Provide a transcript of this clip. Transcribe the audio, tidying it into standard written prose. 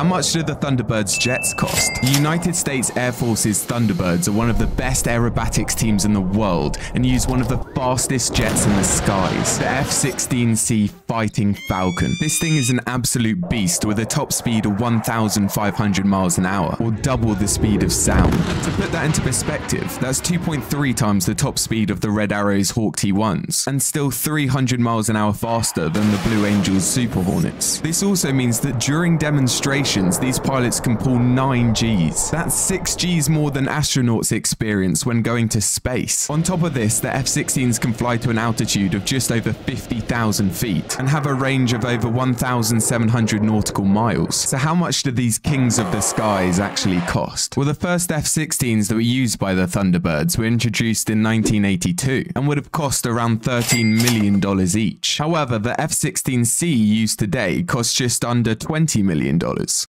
How much do the Thunderbirds jets cost? The United States Air Force's Thunderbirds are one of the best aerobatics teams in the world and use one of the fastest jets in the skies, the F-16C Fighting Falcon. This thing is an absolute beast with a top speed of 1,500 miles an hour, or double the speed of sound. To put that into perspective, that's 2.3 times the top speed of the Red Arrows Hawk T1s, and still 300 miles an hour faster than the Blue Angels Super Hornets. This also means that during demonstrations, these pilots can pull 9 Gs. That's 6 Gs more than astronauts experience when going to space. On top of this, the F-16s can fly to an altitude of just over 50,000 feet and have a range of over 1,700 nautical miles. So how much do these kings of the skies actually cost? Well, the first F-16s that were used by the Thunderbirds were introduced in 1982 and would have cost around $13 million each. However, the F-16C used today costs just under $20 million.